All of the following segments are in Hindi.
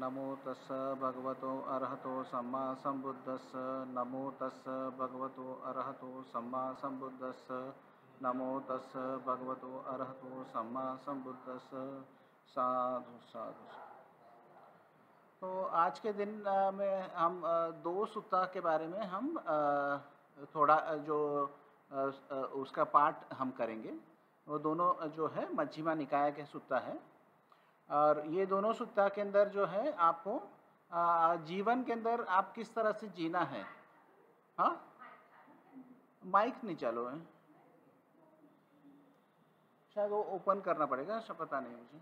नमो तस्स भगवतो अरहतो सम्मा संबुद्धस्स। नमो तस्स भगवतो अरहतो सम्मा संबुद्धस्स। नमो तस्स भगवतो अरहतो सम्मा संबुद्धस्स। साधु साधु। तो आज के दिन में हम दो सूत्ता के बारे में हम थोड़ा जो उसका पाठ हम करेंगे। वो दोनों जो है मध्यमा निकाय के सूत्ता है, और ये दोनों सूत्ता के अंदर जो है आपको जीवन के अंदर आप किस तरह से जीना है। हाँ, माइक नहीं चालू है, शायद वो ओपन करना पड़ेगा, पता नहीं मुझे।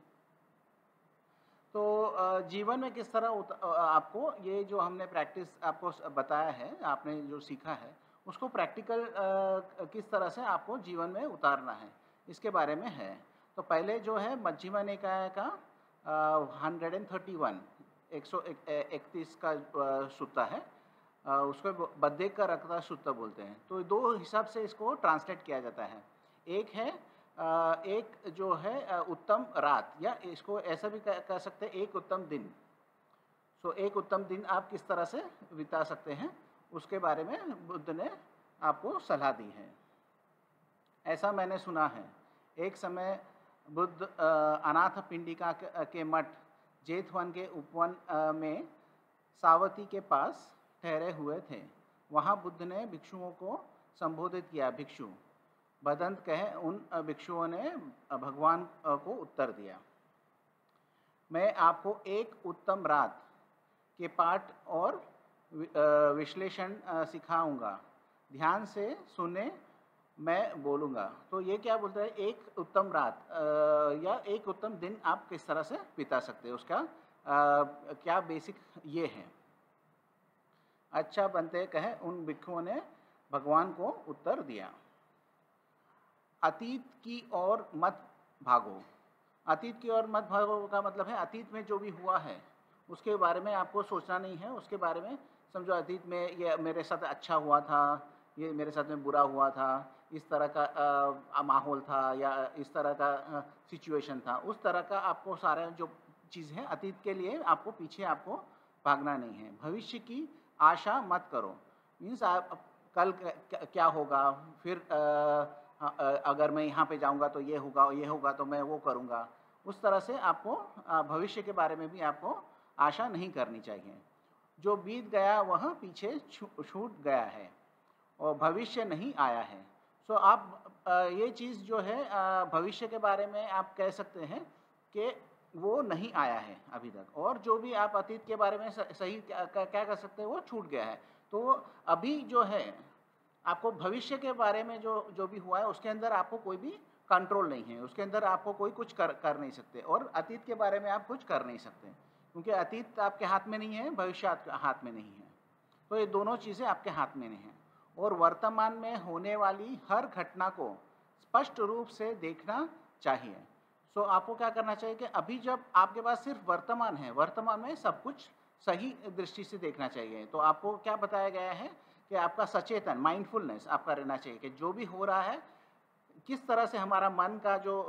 तो जीवन में किस तरह आपको ये जो हमने प्रैक्टिस आपको बताया है, आपने जो सीखा है उसको प्रैक्टिकल किस तरह से आपको जीवन में उतारना है, इसके बारे में है। तो पहले जो है मध्यमा निकाय का 131 131 का सूत्ता है, उसको बद्धेकरत्ता सूत्ता बोलते हैं। तो दो हिसाब से इसको ट्रांसलेट किया जाता है। एक है एक जो है उत्तम रात, या इसको ऐसा भी कह सकते हैं एक उत्तम दिन। सो एक उत्तम दिन आप किस तरह से बिता सकते हैं, उसके बारे में बुद्ध ने आपको सलाह दी है, ऐसा मैंने सुना है। एक समय बुद्ध अनाथ पिंडिका के मठ जेतवन के उपवन में सावती के पास ठहरे हुए थे। वहाँ बुद्ध ने भिक्षुओं को संबोधित किया। भिक्षु भदंत कहे, उन भिक्षुओं ने भगवान को उत्तर दिया, मैं आपको एक उत्तम रात के पाठ और विश्लेषण सिखाऊंगा, ध्यान से सुने, मैं बोलूँगा। तो ये क्या बोलता है, एक उत्तम रात या एक उत्तम दिन आप किस तरह से बिता सकते हैं, उसका क्या बेसिक ये है। अच्छा बनते कहे, उन भिक्षुओं ने भगवान को उत्तर दिया, अतीत की ओर मत भागो। अतीत की ओर मत भागो का मतलब है अतीत में जो भी हुआ है उसके बारे में आपको सोचना नहीं है। उसके बारे में समझो, अतीत में ये मेरे साथ अच्छा हुआ था, ये मेरे साथ में बुरा हुआ था, इस तरह का माहौल था या इस तरह का सिचुएशन था, उस तरह का आपको सारे जो चीज़ है अतीत के लिए आपको पीछे आपको भागना नहीं है। भविष्य की आशा मत करो, मीन्स आप कल क्या होगा, फिर अगर मैं यहाँ पे जाऊँगा तो ये होगा तो मैं वो करूँगा, उस तरह से आपको भविष्य के बारे में भी आपको आशा नहीं करनी चाहिए। जो बीत गया वह पीछे छूट गया है और भविष्य नहीं आया है। सो आप ये चीज़ जो है भविष्य के बारे में आप कह सकते हैं कि वो नहीं आया है अभी तक, और जो भी आप अतीत के बारे में सही क्या कह सकते हैं, वो छूट गया है। तो अभी जो है आपको भविष्य के बारे में जो भी हुआ है उसके अंदर आपको कोई भी कंट्रोल नहीं है, उसके अंदर आपको कोई कुछ कर नहीं सकते, और अतीत के बारे में आप कुछ कर नहीं सकते क्योंकि अतीत आपके हाथ में नहीं है, भविष्य आपके हाथ में नहीं है। तो ये दोनों चीज़ें आपके हाथ में नहीं है, और वर्तमान में होने वाली हर घटना को स्पष्ट रूप से देखना चाहिए। सो आपको क्या करना चाहिए कि अभी जब आपके पास सिर्फ वर्तमान है, वर्तमान में सब कुछ सही दृष्टि से देखना चाहिए। तो आपको क्या बताया गया है कि आपका सचेतन माइंडफुलनेस आपका रहना चाहिए कि जो भी हो रहा है किस तरह से हमारा मन का जो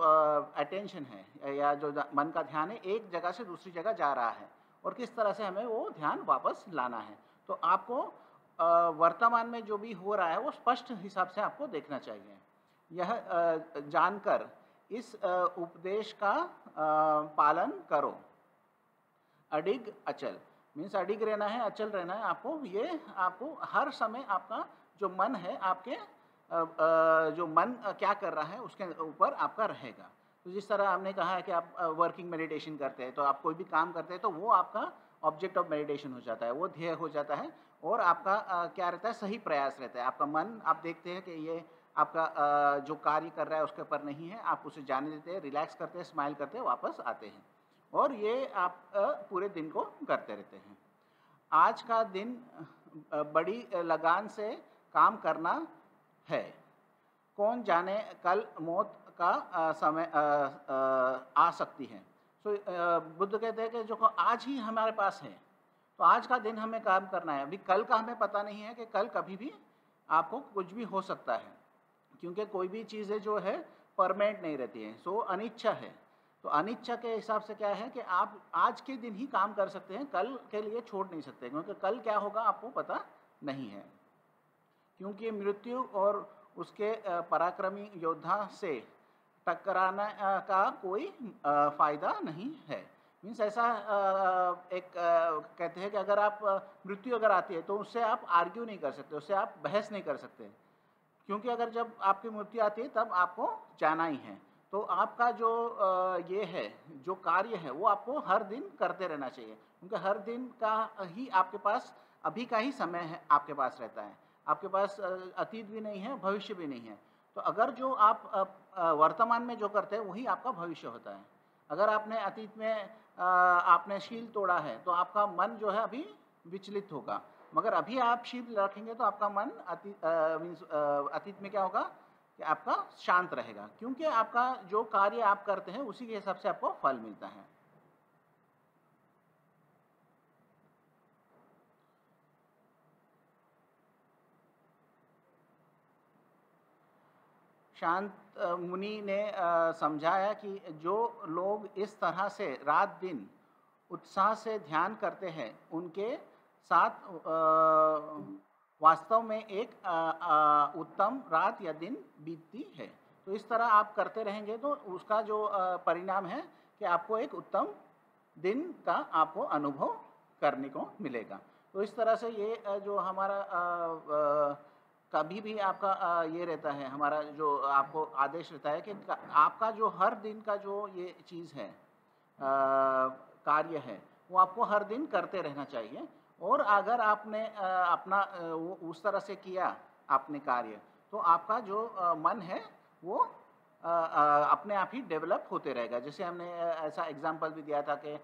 अटेंशन है या जो मन का ध्यान है एक जगह से दूसरी जगह जा रहा है, और किस तरह से हमें वो ध्यान वापस लाना है। तो आपको वर्तमान में जो भी हो रहा है वो स्पष्ट हिसाब से आपको देखना चाहिए। यह जानकर इस उपदेश का पालन करो, अडिग अचल, मीन्स अडिग रहना है, अचल रहना है आपको। ये आपको हर समय आपका जो मन है, आपके जो मन क्या कर रहा है उसके ऊपर आपका रहेगा। तो जिस तरह हमने कहा है कि आप वर्किंग मेडिटेशन करते हैं, तो आप कोई भी काम करते हैं तो वो आपका ऑब्जेक्ट ऑफ मेडिटेशन हो जाता है, वो ध्येय हो जाता है, और आपका क्या रहता है, सही प्रयास रहता है। आपका मन आप देखते हैं कि ये आपका जो कार्य कर रहा है उसके ऊपर नहीं है, आप उसे जाने देते हैं, रिलैक्स करते हैं, स्माइल करते हैं, वापस आते हैं, और ये आप पूरे दिन को करते रहते हैं। आज का दिन बड़ी लगान से काम करना है, कौन जाने कल मौत का समय आ सकती है। तो बुद्ध कहते हैं कि जो आज ही हमारे पास है, तो आज का दिन हमें काम करना है। अभी कल का हमें पता नहीं है कि कल कभी भी आपको कुछ भी हो सकता है, क्योंकि कोई भी चीज़ें जो है परमानेंट नहीं रहती हैं, सो अनिच्छा है। तो अनिच्छा के हिसाब से क्या है कि आप आज के दिन ही काम कर सकते हैं, कल के लिए छोड़ नहीं सकते, क्योंकि कल क्या होगा आपको पता नहीं है। क्योंकि मृत्यु और उसके पराक्रमी योद्धा से टकराने का कोई फ़ायदा नहीं है। मीन्स ऐसा एक कहते हैं कि अगर आप मृत्यु अगर आती है तो उससे आप आर्ग्यू नहीं कर सकते, उससे आप बहस नहीं कर सकते, क्योंकि अगर जब आपकी मृत्यु आती है तब आपको जाना ही है। तो आपका जो ये है जो कार्य है वो आपको हर दिन करते रहना चाहिए, क्योंकि हर दिन का ही आपके पास अभी का ही समय है, आपके पास रहता है, आपके पास अतीत भी नहीं है, भविष्य भी नहीं है। तो अगर जो आप वर्तमान में जो करते हैं वही आपका भविष्य होता है। अगर आपने अतीत में आपने शील तोड़ा है तो आपका मन जो है अभी विचलित होगा, मगर अभी आप शील रखेंगे तो आपका मन अतीत में क्या होगा कि आपका शांत रहेगा, क्योंकि आपका जो कार्य आप करते हैं उसी के हिसाब से आपको फल मिलता है। शांत मुनि ने समझाया कि जो लोग इस तरह से रात दिन उत्साह से ध्यान करते हैं उनके साथ वास्तव में एक उत्तम रात या दिन बीतती है। तो इस तरह आप करते रहेंगे तो उसका जो परिणाम है कि आपको एक उत्तम दिन का आपको अनुभव करने को मिलेगा। तो इस तरह से ये जो हमारा कभी भी आपका ये रहता है, हमारा जो आपको आदेश रहता है कि आपका जो हर दिन का जो ये चीज़ है कार्य है वो आपको हर दिन करते रहना चाहिए। और अगर आपने अपना उस तरह से किया आपने कार्य तो आपका जो मन है वो अपने आप ही डेवलप होते रहेगा। जैसे हमने ऐसा एग्जांपल भी दिया था कि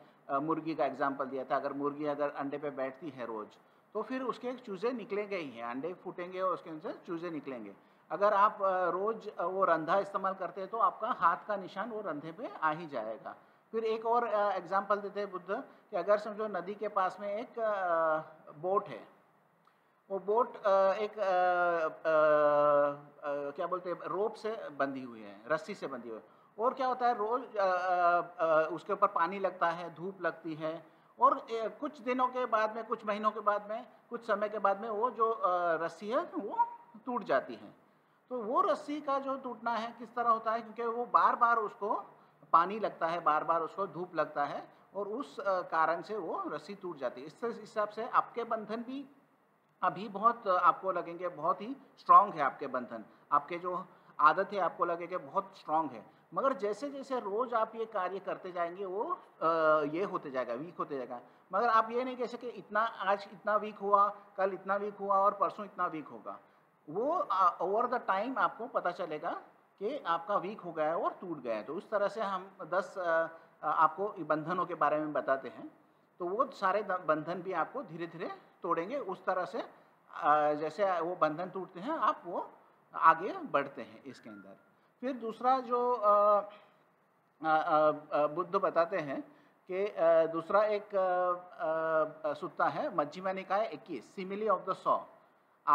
मुर्गी का एग्जांपल दिया था, अगर मुर्गी अगर अंडे पे बैठती है रोज़ तो फिर उसके चूज़े निकलेंगे ही हैं, अंडे फूटेंगे और उसके उनसे चूज़े निकलेंगे। अगर आप रोज़ वो रंधा इस्तेमाल करते हैं तो आपका हाथ का निशान वो रंधे पर आ ही जाएगा। फिर एक और एग्जाम्पल देते हैं बुद्ध कि अगर समझो नदी के पास में एक बोट है, वो बोट एक क्या बोलते हैं रोप से बंधी हुई है, रस्सी से बंधी हुई है। और क्या होता है रोज उसके ऊपर पानी लगता है, धूप लगती है, और कुछ दिनों के बाद में, कुछ महीनों के बाद में, कुछ समय के बाद में वो जो रस्सी है वो टूट जाती है। तो वो रस्सी का जो टूटना है किस तरह होता है, क्योंकि वो बार बार उसको पानी लगता है, बार बार उसको धूप लगता है, और उस कारण से वो रस्सी टूट जाती है। इस हिसाब से आपके बंधन भी अभी बहुत आपको लगेंगे बहुत ही स्ट्रांग है, आपके बंधन, आपके जो आदत है आपको लगेगा बहुत स्ट्रांग है, मगर जैसे जैसे रोज़ आप ये कार्य करते जाएंगे वो ये होते जाएगा, वीक होते जाएगा। मगर आप ये नहीं कह सके इतना आज इतना वीक हुआ, कल इतना वीक हुआ और परसों इतना वीक होगा। वो ओवर द टाइम आपको पता चलेगा कि आपका वीक हो गया है और टूट गया है। तो उस तरह से हम 10 आपको बंधनों के बारे में बताते हैं, तो वो सारे बंधन भी आपको धीरे धीरे तोड़ेंगे। उस तरह से जैसे वो बंधन टूटते हैं आप वो आगे बढ़ते हैं इसके अंदर। फिर दूसरा जो बुद्ध बताते हैं कि दूसरा एक सुत्ता है मध्यमा निकाय 21 सिमिली ऑफ द सॉ,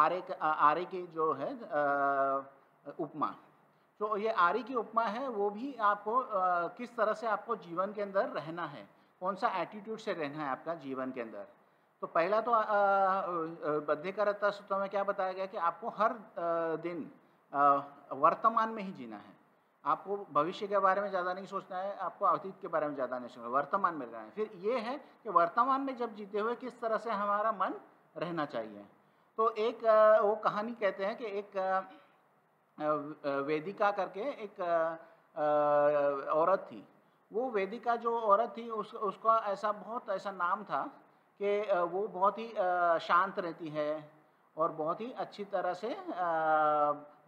आरे की जो है उपमा। तो ये आरी की उपमा है, वो भी आपको किस तरह से आपको जीवन के अंदर रहना है, कौन सा एटीट्यूड से रहना है आपका जीवन के अंदर। तो पहला तो बद्धेकारत्ता सूत्र में क्या बताया गया कि आपको हर दिन वर्तमान में ही जीना है, आपको भविष्य के बारे में ज़्यादा नहीं सोचना है, आपको अतीत के बारे में ज़्यादा नहीं सोचना है, वर्तमान में रहना है। फिर ये है कि वर्तमान में जब जीते हुए किस तरह से हमारा मन रहना चाहिए। तो एक वो कहानी कहते हैं कि एक वेदिका करके एक औरत थी, वो वेदिका जो औरत थी उसका ऐसा बहुत ऐसा नाम था कि वो बहुत ही शांत रहती है और बहुत ही अच्छी तरह से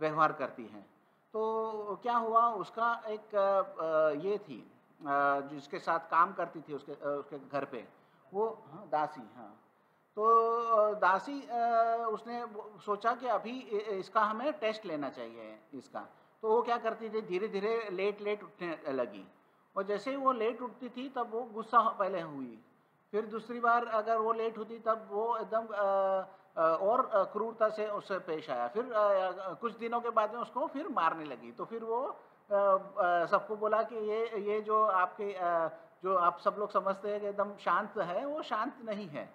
व्यवहार करती है। तो क्या हुआ उसका एक ये थी जिसके साथ काम करती थी उसके घर पे वो दासी, हाँ। तो दासी उसने सोचा कि अभी इसका हमें टेस्ट लेना चाहिए इसका। तो वो क्या करती थी धीरे धीरे लेट उठने लगी, और जैसे ही वो लेट उठती थी तब वो गुस्सा पहले हुई, फिर दूसरी बार अगर वो लेट होती तब वो एकदम और क्रूरता से उससे पेश आया, फिर कुछ दिनों के बाद में उसको फिर मारने लगी। तो फिर वो सबको बोला कि ये जो आपके जो आप सब लोग समझते हैं कि एकदम शांत है, वो शांत नहीं है।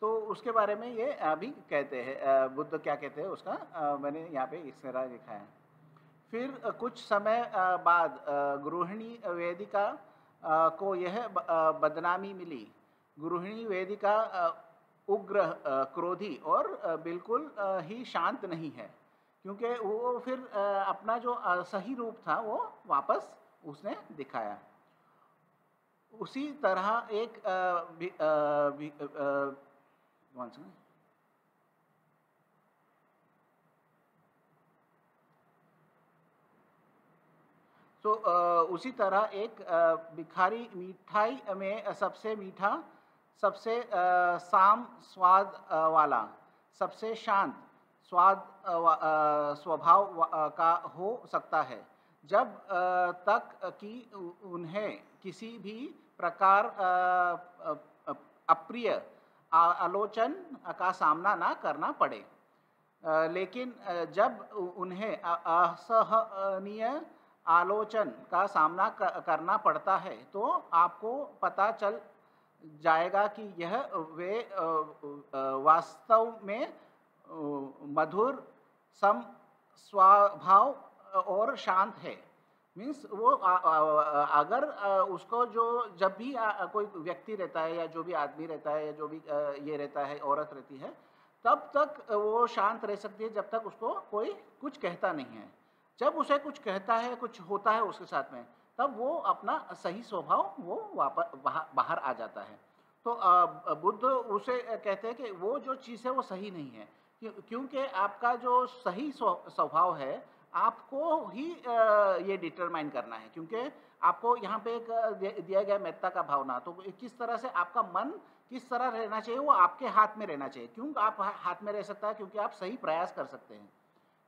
तो उसके बारे में ये अभी कहते हैं बुद्ध क्या कहते हैं उसका मैंने यहाँ पे इस तरह लिखा है। फिर कुछ समय बाद गृहिणी वेदिका को यह बदनामी मिली। गृहिणी वेदिका उग्र, क्रोधी और बिल्कुल ही शांत नहीं है, क्योंकि वो फिर अपना जो सही रूप था वो वापस उसने दिखाया। उसी तरह एक उसी तरह एक भिखारी मिठाई में सबसे मीठा, सबसे साम स्वाद वाला, सबसे शांत स्वाद स्वभाव का हो सकता है, जब तक कि उन्हें किसी भी प्रकार अप्रिय आलोचन का सामना ना करना पड़े। लेकिन जब उन्हें असहनीय आलोचन का सामना करना पड़ता है तो आपको पता चल जाएगा कि यह वे वास्तव में मधुर सम स्वभाव और शांत है। मीन्स वो अगर उसको जो जब भी कोई व्यक्ति रहता है या जो भी आदमी रहता है या जो भी ये रहता है औरत रहती है, तब तक वो शांत रह सकती है जब तक उसको कोई कुछ कहता नहीं है। जब उसे कुछ कहता है, कुछ होता है उसके साथ में, तब वो अपना सही स्वभाव वो बाहर आ जाता है। तो बुद्ध उसे कहते हैं कि वो जो चीज़ है वो सही नहीं है, क्योंकि आपका जो सही स्वभाव है आपको ही ये डिटरमाइन करना है। क्योंकि आपको यहाँ पे एक दिया गया मेत्ता का भावना, तो किस तरह से आपका मन किस तरह रहना चाहिए वो आपके हाथ में रहना चाहिए। क्यों आप हाथ में रह सकता है? क्योंकि आप सही प्रयास कर सकते हैं।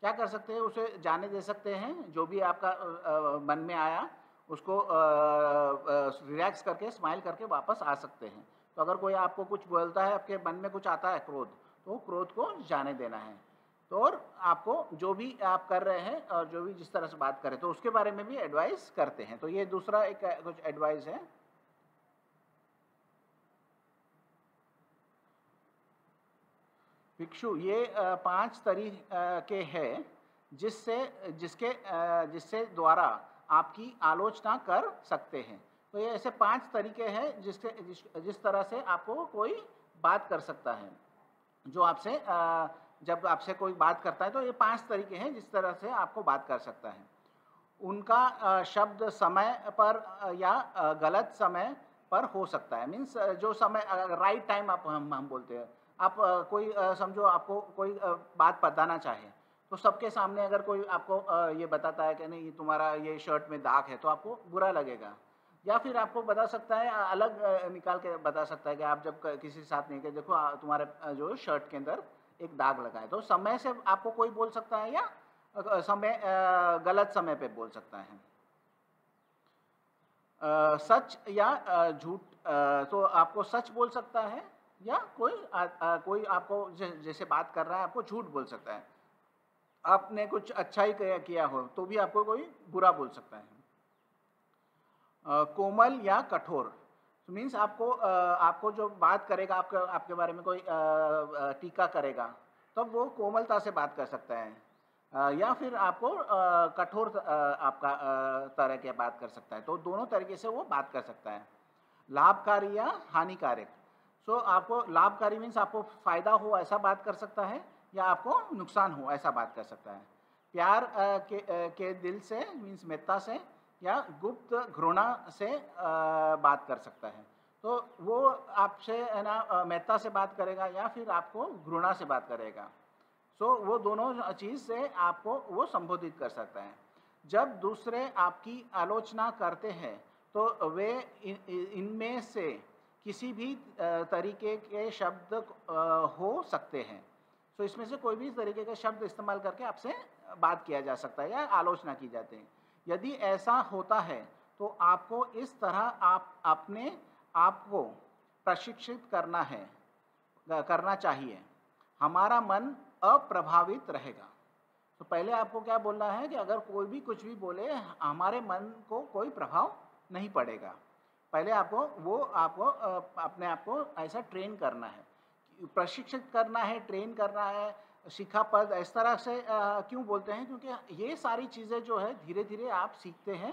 क्या कर सकते हैं? उसे जाने दे सकते हैं। जो भी आपका मन में आया उसको रिलैक्स करके स्माइल करके वापस आ सकते हैं। तो अगर कोई आपको कुछ बोलता है, आपके मन में कुछ आता है क्रोध, तो क्रोध को जाने देना है। तो और आपको जो भी आप कर रहे हैं और जो भी जिस तरह से बात करें तो उसके बारे में भी एडवाइस करते हैं। तो ये दूसरा एक कुछ एडवाइस है। भिक्षु, ये 5 तरीके हैं जिसके द्वारा आपकी आलोचना कर सकते हैं। तो ये ऐसे 5 तरीके हैं जिस तरह से आपको कोई बात कर सकता है। जो आपसे जब आपसे कोई बात करता है तो ये 5 तरीके हैं जिस तरह से आपको बात कर सकता है। उनका शब्द समय पर या गलत समय पर हो सकता है। मीन्स जो समय राइट टाइम आप हम बोलते हैं, आप कोई समझो आपको कोई बात बताना चाहे तो सबके सामने अगर कोई आपको ये बताता है कि नहीं तुम्हारा ये शर्ट में दाग है, तो आपको बुरा लगेगा। या फिर आपको बता सकता है, अलग निकाल के बता सकता है कि आप जब किसी के साथ नहीं गए, देखो तुम्हारे जो शर्ट के अंदर एक दाग लगा है। तो समय से आपको कोई बोल सकता है या समय गलत समय पे बोल सकता है। सच या झूठ, तो आपको सच बोल सकता है या कोई आपको जैसे बात कर रहा है आपको झूठ बोल सकता है। आपने कुछ अच्छा ही किया हो तो भी आपको कोई बुरा बोल सकता है। कोमल या कठोर, मीन्स आपको जो बात करेगा, आपके बारे में कोई टीका करेगा तब वो कोमलता से बात कर सकता है। या फिर आपको कठोर आपका तरह की बात कर सकता है। तो दोनों तरीके से वो बात कर सकता है। लाभकारी या हानिकारक, सो आपको लाभकारी मीन्स आपको फ़ायदा हो ऐसा बात कर सकता है या आपको नुकसान हो ऐसा बात कर सकता है। प्यार के दिल से मीन्स मेत्ता से या गुप्त घृणा से बात कर सकता है। तो वो आपसे है ना मेहता से बात करेगा या फिर आपको घृणा से बात करेगा। सो वो दोनों चीज़ से आपको वो संबोधित कर सकता है। जब दूसरे आपकी आलोचना करते हैं तो वे इनमें से किसी भी तरीके के शब्द हो सकते हैं। सो इसमें से कोई भी तरीके के शब्द इस्तेमाल करके आपसे बात किया जा सकता है या आलोचना की जाती है। यदि ऐसा होता है तो आपको इस तरह आप अपने आप को प्रशिक्षित करना चाहिए। हमारा मन अप्रभावित रहेगा। तो पहले आपको क्या बोलना है कि अगर कोई भी कुछ भी बोले हमारे मन को कोई प्रभाव नहीं पड़ेगा। पहले आपको वो आपको अपने आप को ऐसा ट्रेन करना है, प्रशिक्षित करना है, ट्रेन करना है। शिखा पद इस तरह से क्यों बोलते हैं, क्योंकि ये सारी चीज़ें जो है धीरे धीरे आप सीखते हैं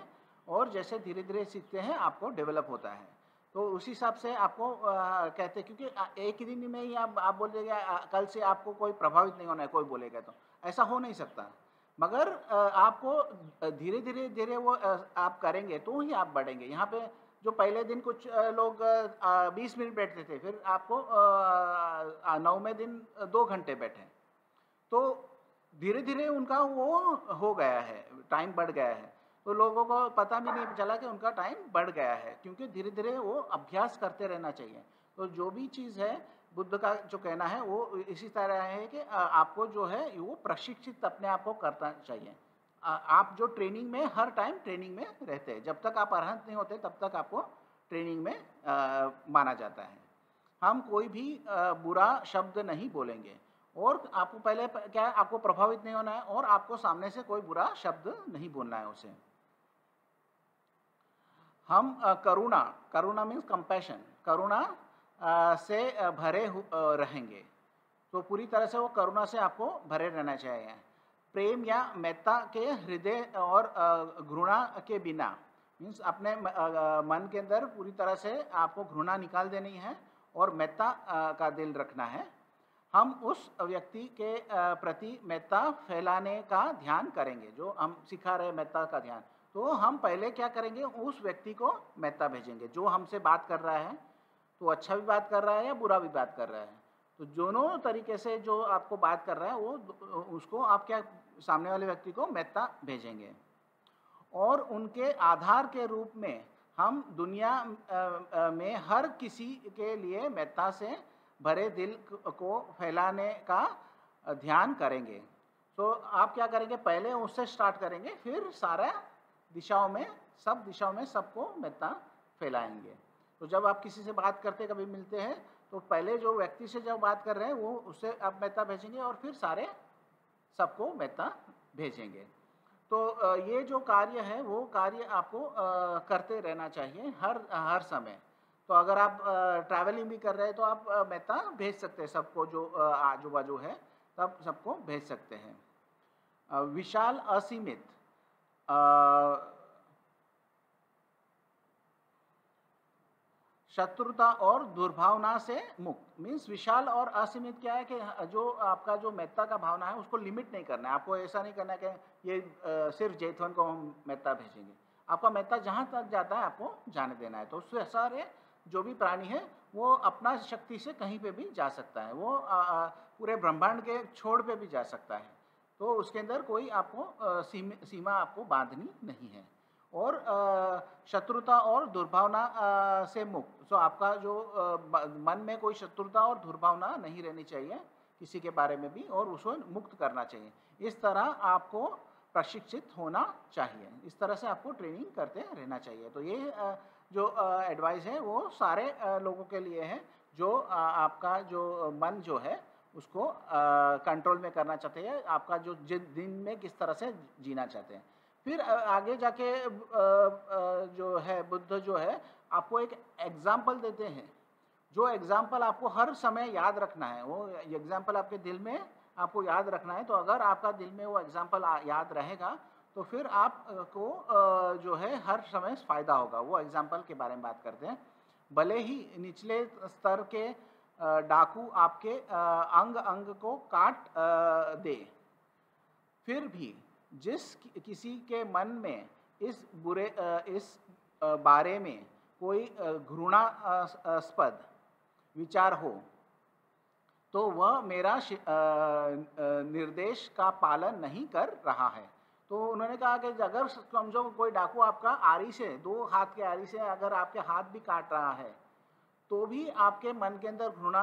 और जैसे धीरे धीरे सीखते हैं आपको डेवलप होता है। तो उसी हिसाब से आपको कहते हैं, क्योंकि एक ही दिन में ही आप बोल देंगे कल से आपको कोई प्रभावित नहीं होना है, कोई बोलेगा तो ऐसा हो नहीं सकता। मगर आपको धीरे धीरे धीरे वो आप करेंगे तो ही आप बढ़ेंगे। यहाँ पे जो पहले दिन कुछ लोग 20 मिनट बैठते थे, फिर आपको 9वें दिन 2 घंटे बैठे, तो धीरे धीरे उनका वो हो गया है, टाइम बढ़ गया है। तो लोगों को पता भी नहीं चला कि उनका टाइम बढ़ गया है, क्योंकि धीरे धीरे वो अभ्यास करते रहना चाहिए। तो जो भी चीज़ है बुद्ध का जो कहना है वो इसी तरह है कि आपको जो है वो प्रशिक्षित अपने आप को करना चाहिए। आप जो ट्रेनिंग में हर टाइम ट्रेनिंग में रहते हैं, जब तक आप अरहंत नहीं होते तब तक आपको ट्रेनिंग में माना जाता है। हम कोई भी बुरा शब्द नहीं बोलेंगे और आपको पहले क्या है आपको प्रभावित नहीं होना है और आपको सामने से कोई बुरा शब्द नहीं बोलना है उसे। हम करुणा, करुणा मीन्स कंपैशन, करुणा से भरे रहेंगे। तो पूरी तरह से वो करुणा से आपको भरे रहना चाहिए। प्रेम या मेत्ता के हृदय और घृणा के बिना, मीन्स अपने मन के अंदर पूरी तरह से आपको घृणा निकाल देनी है और मेत्ता का दिल रखना है। हम उस व्यक्ति के प्रति मेत्ता फैलाने का ध्यान करेंगे, जो हम सिखा रहे मेत्ता का ध्यान। तो हम पहले क्या करेंगे, उस व्यक्ति को मेत्ता भेजेंगे जो हमसे बात कर रहा है, तो अच्छा भी बात कर रहा है या बुरा भी बात कर रहा है, तो दोनों तरीके से जो आपको बात कर रहा है वो उसको आप क्या सामने वाले व्यक्ति को मेत्ता भेजेंगे। और उनके आधार के रूप में हम दुनिया में हर किसी के लिए मेत्ता से भरे दिल को फैलाने का ध्यान करेंगे। तो आप क्या करेंगे, पहले उससे स्टार्ट करेंगे, फिर सारा दिशाओं में सब दिशाओं में सबको मेत्ता फैलाएंगे। तो जब आप किसी से बात करते कभी मिलते हैं तो पहले जो व्यक्ति से जब बात कर रहे हैं वो उससे आप मेत्ता भेजेंगे और फिर सारे सबको मेत्ता भेजेंगे। तो ये जो कार्य है वो कार्य आपको करते रहना चाहिए हर समय। तो अगर आप ट्रैवलिंग भी कर रहे हैं तो आप मेत्ता भेज सकते हैं सबको, जो आजू बाजू है तब सबको भेज सकते हैं। विशाल असीमित, शत्रुता और दुर्भावना से मुक्त, मीन्स विशाल और असीमित क्या है कि जो आपका जो मेत्ता का भावना है उसको लिमिट नहीं करना है। आपको ऐसा नहीं करना है कि ये सिर्फ जैथवन को हम मेत्ता भेजेंगे, आपका मेत्ता जहाँ तक जाता है आपको जाने देना है। तो उससे सारे जो भी प्राणी है वो अपना शक्ति से कहीं पे भी जा सकता है, वो पूरे ब्रह्मांड के छोर पे भी जा सकता है। तो उसके अंदर कोई आपको सीमा आपको बांधनी नहीं है। और शत्रुता और दुर्भावना से मुक्त, तो आपका जो मन में कोई शत्रुता और दुर्भावना नहीं रहनी चाहिए किसी के बारे में भी, और उसको मुक्त करना चाहिए। इस तरह आपको प्रशिक्षित होना चाहिए, इस तरह से आपको ट्रेनिंग करते रहना चाहिए। तो ये जो एडवाइस है वो सारे लोगों के लिए है जो आपका जो मन जो है उसको कंट्रोल में करना चाहते हैं, आपका जो दिन में किस तरह से जीना चाहते हैं। फिर आगे जाके जो है बुद्ध जो है आपको एक एग्जाम्पल देते हैं, जो एग्जाम्पल आपको हर समय याद रखना है, वो एग्जाम्पल आपके दिल में आपको याद रखना है। तो अगर आपका दिल में वो एग्जाम्पल याद रहेगा तो फिर आपको जो है हर समय फ़ायदा होगा। वो एग्जाम्पल के बारे में बात करते हैं। भले ही निचले स्तर के डाकू आपके अंग अंग को काट दे, फिर भी जिस किसी के मन में इस बारे में कोई घृणास्पद विचार हो तो वह मेरा निर्देश का पालन नहीं कर रहा है। तो उन्होंने कहा कि अगर समझो कोई डाकू आपका आरी से 2 हाथ के आरी से अगर आपके हाथ भी काट रहा है तो भी आपके मन के अंदर घृणा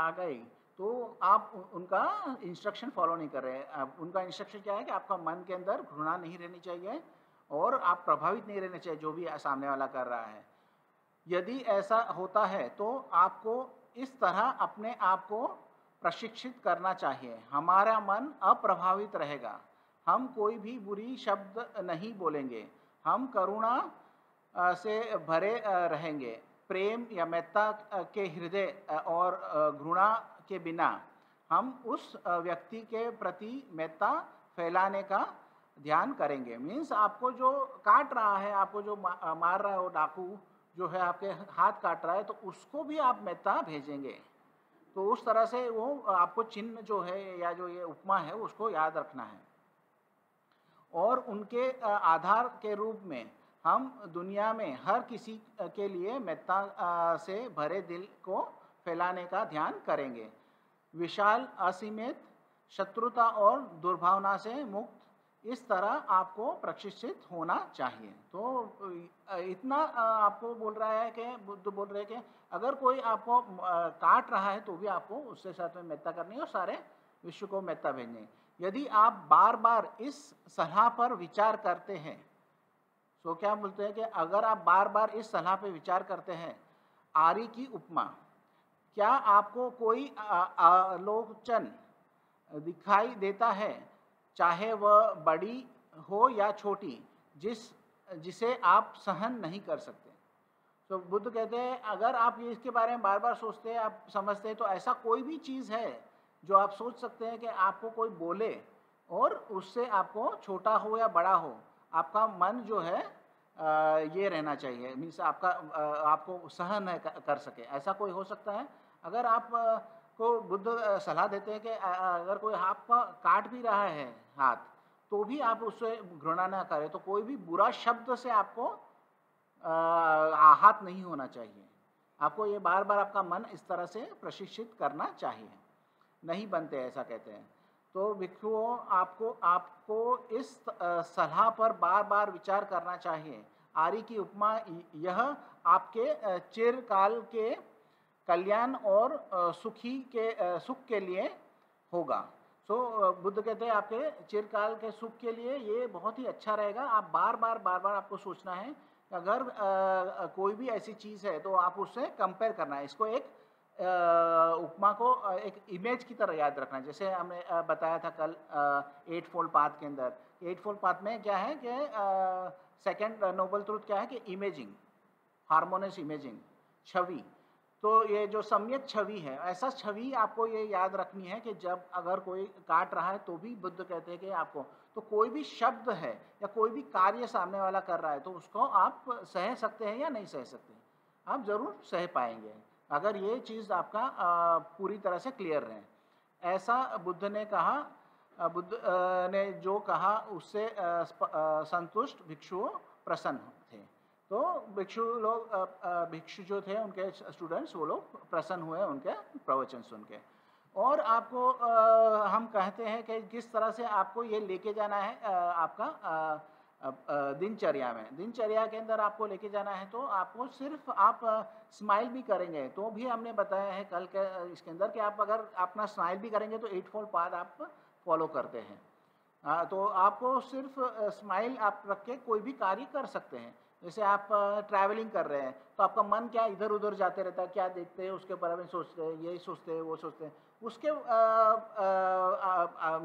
आ गई तो आप उनका इंस्ट्रक्शन फॉलो नहीं कर रहे हैं। आप उनका इंस्ट्रक्शन क्या है कि आपका मन के अंदर घृणा नहीं रहनी चाहिए और आप प्रभावित नहीं रहना चाहिए जो भी सामने वाला कर रहा है। यदि ऐसा होता है तो आपको इस तरह अपने आप को प्रशिक्षित करना चाहिए। हमारा मन अप्रभावित रहेगा, हम कोई भी बुरी शब्द नहीं बोलेंगे, हम करुणा से भरे रहेंगे, प्रेम या मेत्ता के हृदय और घृणा के बिना हम उस व्यक्ति के प्रति मेत्ता फैलाने का ध्यान करेंगे। मीन्स आपको जो काट रहा है, आपको जो मार रहा है, वो डाकू जो है आपके हाथ काट रहा है, तो उसको भी आप मेत्ता भेजेंगे। तो उस तरह से वो आपको चिन्ह जो है या जो ये उपमा है उसको याद रखना है। और उनके आधार के रूप में हम दुनिया में हर किसी के लिए मेत्ता से भरे दिल को फैलाने का ध्यान करेंगे। विशाल, असीमित, शत्रुता और दुर्भावना से मुक्त, इस तरह आपको प्रशिक्षित होना चाहिए। तो इतना आपको बोल रहा है कि बुद्ध बोल रहे कि अगर कोई आपको काट रहा है तो भी आपको उसके साथ में मेत्ता करनी है और सारे विश्व को मेत्ता भेजनी। यदि आप बार बार इस सलाह पर विचार करते हैं, तो क्या बोलते हैं कि अगर आप बार बार इस सलाह पर विचार करते हैं, आरी की उपमा, क्या आपको कोई आलोचन दिखाई देता है, चाहे वह बड़ी हो या छोटी, जिसे आप सहन नहीं कर सकते? तो बुद्ध कहते हैं अगर आप इसके बारे में बार बार सोचते हैं, आप समझते हैं, तो ऐसा कोई भी चीज़ है जो आप सोच सकते हैं कि आपको कोई बोले और उससे आपको छोटा हो या बड़ा हो, आपका मन जो है ये रहना चाहिए। मीन्स आपका आपको सहन कर सके, ऐसा कोई हो सकता है? अगर आप को बुद्ध सलाह देते हैं कि अगर कोई आपका काट भी रहा है हाथ, तो भी आप उससे घृणा ना करें। तो कोई भी बुरा शब्द से आपको आहत नहीं होना चाहिए। आपको ये बार बार आपका मन इस तरह से प्रशिक्षित करना चाहिए। नहीं बनते ऐसा कहते हैं। तो भिक्षुओं, आपको इस सलाह पर बार बार विचार करना चाहिए। आरी की उपमा, यह आपके चिरकाल के कल्याण और सुख के लिए होगा। सो बुद्ध कहते हैं आपके चिरकाल के सुख के लिए ये बहुत ही अच्छा रहेगा। आप बार बार आपको सोचना है, अगर कोई भी ऐसी चीज़ है तो आप उससे कंपेयर करना है। इसको एक उपमा को एक इमेज की तरह याद रखना है। जैसे हमने बताया था कल 8-fold पाथ के अंदर, 8-fold पाथ में क्या है कि सेकंड नोबल ट्रूथ क्या है कि इमेजिंग, हार्मोनियस इमेजिंग, छवि। तो ये जो सम्यक छवि है, ऐसा छवि आपको ये याद रखनी है कि जब अगर कोई काट रहा है तो भी बुद्ध कहते हैं कि आपको, तो कोई भी शब्द है या कोई भी कार्य सामने वाला कर रहा है तो उसको आप सह सकते हैं या नहीं सह सकते, आप ज़रूर सह पाएंगे अगर ये चीज़ आपका पूरी तरह से क्लियर रहे। ऐसा बुद्ध ने कहा, बुद्ध ने जो कहा उससे संतुष्ट भिक्षुओं प्रसन्न थे। तो भिक्षु जो थे उनके स्टूडेंट्स, वो लोग प्रसन्न हुए उनके प्रवचन सुन के। और आपको हम कहते हैं कि किस तरह से आपको ये लेके जाना है आपका दिनचर्या में। दिनचर्या के अंदर आपको लेके जाना है तो आपको सिर्फ आप स्माइल भी करेंगे तो भी, हमने बताया है कल के इसके अंदर कि आप अगर अपना स्माइल भी करेंगे तो 8-fold पाथ आप फॉलो करते हैं। तो आपको सिर्फ स्माइल आप रख के कोई भी कार्य कर सकते हैं। जैसे आप ट्रैवलिंग कर रहे हैं तो आपका मन क्या इधर उधर जाते रहता है, क्या देखते हैं उसके बारे में सोचते हैं, यही सोचते हैं, वो सोचते हैं, उसके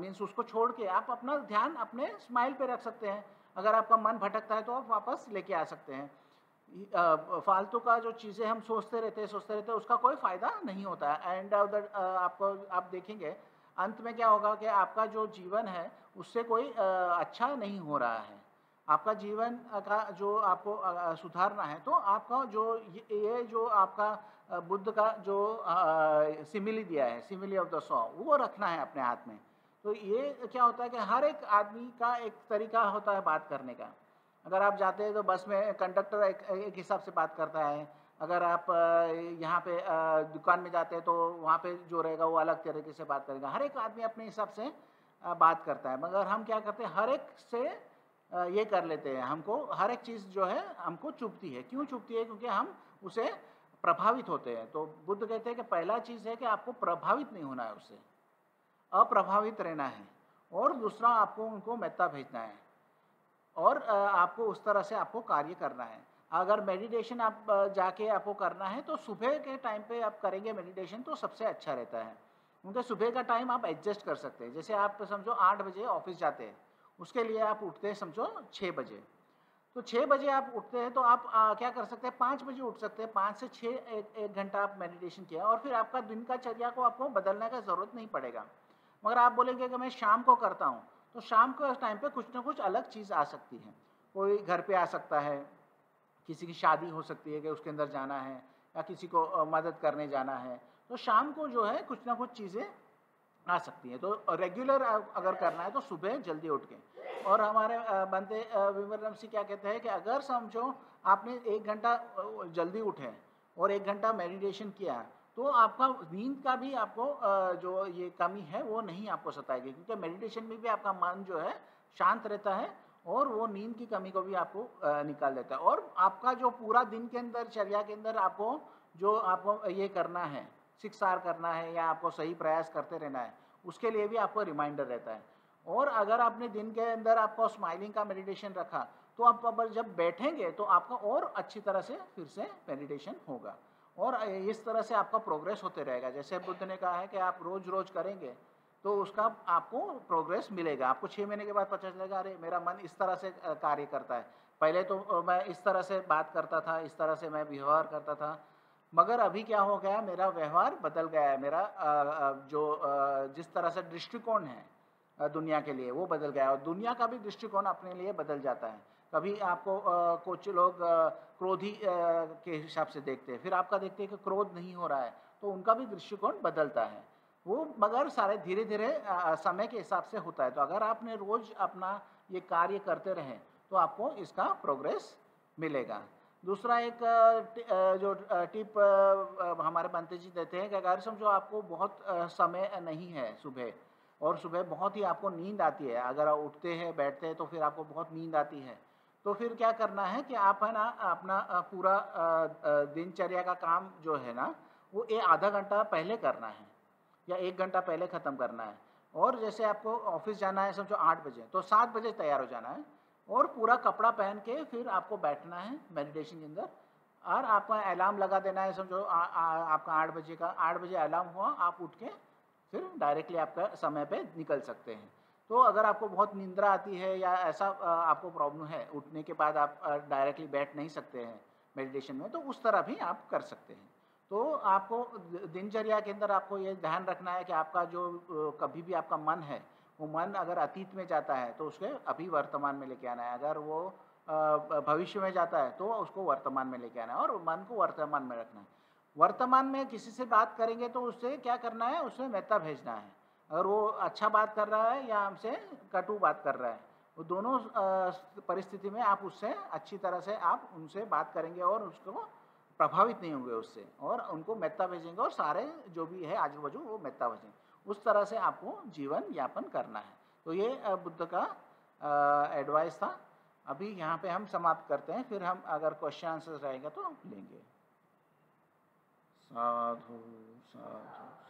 मीन्स उसको छोड़ के आप अपना ध्यान अपने स्माइल पर रख सकते हैं। अगर आपका मन भटकता है तो आप वापस लेके आ सकते हैं। फालतू का जो चीज़ें हम सोचते रहते हैं उसका कोई फ़ायदा नहीं होता है। एंड उधर आपको आप देखेंगे अंत में क्या होगा कि आपका जो जीवन है उससे कोई अच्छा नहीं हो रहा है। आपका जीवन का जो आपको सुधारना है तो आपका जो ये जो आपका बुद्ध का जो सिमिली दिया है, सिमिली ऑफ द सॉ, वो रखना है अपने हाथ में। तो ये क्या होता है कि हर एक आदमी का एक तरीका होता है बात करने का। अगर आप जाते हैं तो बस में कंडक्टर एक हिसाब से बात करता है, अगर आप यहाँ पे दुकान में जाते हैं तो वहाँ पे जो रहेगा वो अलग तरीके से बात करेगा। हर एक आदमी अपने हिसाब से बात करता है, मगर हम क्या करते हैं हर एक से ये कर लेते हैं, हमको हर एक चीज़ जो है हमको चुभती है। क्यों चुभती है? क्योंकि हम उसे प्रभावित होते हैं। तो बुद्ध कहते हैं कि पहला चीज़ है कि आपको प्रभावित नहीं होना है, उससे अप्रभावित रहना है। और दूसरा आपको उनको मेत्ता भेजना है और आपको उस तरह से आपको कार्य करना है। अगर मेडिटेशन आप जाके आपको करना है तो सुबह के टाइम पे आप करेंगे मेडिटेशन तो सबसे अच्छा रहता है। उनके सुबह का टाइम आप एडजस्ट कर सकते हैं। जैसे आप समझो 8 बजे ऑफिस जाते हैं, उसके लिए आप उठते हैं समझो 6 बजे, तो 6 बजे आप उठते हैं तो आप क्या कर सकते हैं, 5 बजे उठ सकते हैं, 5 से 6 एक घंटा आप मेडिटेशन किया और फिर आपका दिन का चर्या को आपको बदलने का ज़रूरत नहीं पड़ेगा। मगर आप बोलेंगे कि मैं शाम को करता हूँ, तो शाम को इस टाइम पे कुछ ना कुछ अलग चीज़ आ सकती है, कोई घर पे आ सकता है, किसी की शादी हो सकती है कि उसके अंदर जाना है या किसी को मदद करने जाना है, तो शाम को जो है कुछ ना कुछ चीज़ें आ सकती हैं। तो रेगुलर अगर करना है तो सुबह जल्दी उठ के। और हमारे भंते विमलरमसी क्या कहते हैं कि अगर समझो आपने 1 घंटा जल्दी उठे और 1 घंटा मेडिटेशन किया तो आपका नींद का भी आपको जो ये कमी है वो नहीं आपको सताएगी, क्योंकि मेडिटेशन में भी आपका मन जो है शांत रहता है और वो नींद की कमी को भी आपको निकाल देता है। और आपका जो पूरा दिन के अंदर चर्या के अंदर आपको जो आपको ये करना है 6 आवर करना है या आपको सही प्रयास करते रहना है, उसके लिए भी आपको रिमाइंडर रहता है। और अगर आपने दिन के अंदर आपको स्माइलिंग का मेडिटेशन रखा तो आप अगर जब बैठेंगे तो आपका और अच्छी तरह से फिर से मेडिटेशन होगा और इस तरह से आपका प्रोग्रेस होते रहेगा। जैसे बुद्ध ने कहा है कि आप रोज रोज करेंगे तो उसका आपको प्रोग्रेस मिलेगा। आपको 6 महीने के बाद पता चलेगा अरे मेरा मन इस तरह से कार्य करता है, पहले तो मैं इस तरह से बात करता था, इस तरह से मैं व्यवहार करता था, मगर अभी क्या हो गया, मेरा व्यवहार बदल गया है, मेरा जो जिस तरह से दृष्टिकोण है दुनिया के लिए वो बदल गया है। और दुनिया का भी दृष्टिकोण अपने लिए बदल जाता है। कभी आपको कुछ लोग क्रोधी के हिसाब से देखते हैं, फिर आपका देखते हैं कि क्रोध नहीं हो रहा है, तो उनका भी दृष्टिकोण बदलता है वो, मगर सारे धीरे धीरे समय के हिसाब से होता है। तो अगर आपने रोज अपना ये कार्य करते रहें तो आपको इसका प्रोग्रेस मिलेगा। दूसरा एक जो टिप हमारे भंते जी देते हैं कि अगर समझो आपको बहुत समय नहीं है सुबह और सुबह बहुत ही आपको नींद आती है, अगर आप उठते हैं बैठते हैं तो फिर आपको बहुत नींद आती है, तो फिर क्या करना है कि आप है ना अपना पूरा दिनचर्या का काम जो है ना वो ये आधा घंटा पहले करना है या 1 घंटा पहले ख़त्म करना है। और जैसे आपको ऑफिस जाना है समझो 8 बजे, तो 7 बजे तैयार हो जाना है और पूरा कपड़ा पहन के फिर आपको बैठना है मेडिटेशन के अंदर। और आपका अलार्म लगा देना है समझो आपका 8 बजे का, 8 बजे अलार्म हुआ आप उठ के फिर डायरेक्टली आपका समय पे निकल सकते हैं। तो अगर आपको बहुत निंद्रा आती है या ऐसा आपको प्रॉब्लम है उठने के बाद आप डायरेक्टली बैठ नहीं सकते हैं मेडिटेशन में, तो उस तरह भी आप कर सकते हैं। तो आपको दिनचर्या के अंदर आपको ये ध्यान रखना है कि आपका जो कभी भी आपका मन है वो मन अगर अतीत में जाता है तो उसके अभी वर्तमान में लेके आना है, अगर वो भविष्य में जाता है तो उसको वर्तमान में लेके आना है और मन को वर्तमान में रखना है। वर्तमान में किसी से बात करेंगे तो उससे क्या करना है, उसमें मेहता भेजना है, अगर वो अच्छा बात कर रहा है या हमसे कटु बात कर रहा है, वो दोनों परिस्थिति में आप उससे अच्छी तरह से आप उनसे बात करेंगे और उसको प्रभावित नहीं होंगे उससे, और उनको मेहता भेजेंगे और सारे जो भी है आजू बाजू वो मेहता भेजेंगे। उस तरह से आपको जीवन यापन करना है। तो ये बुद्ध का एडवाइस था। अभी यहाँ पे हम समाप्त करते हैं, फिर हम अगर क्वेश्चन आंसर रहेगा तो लेंगे। साधु साधु।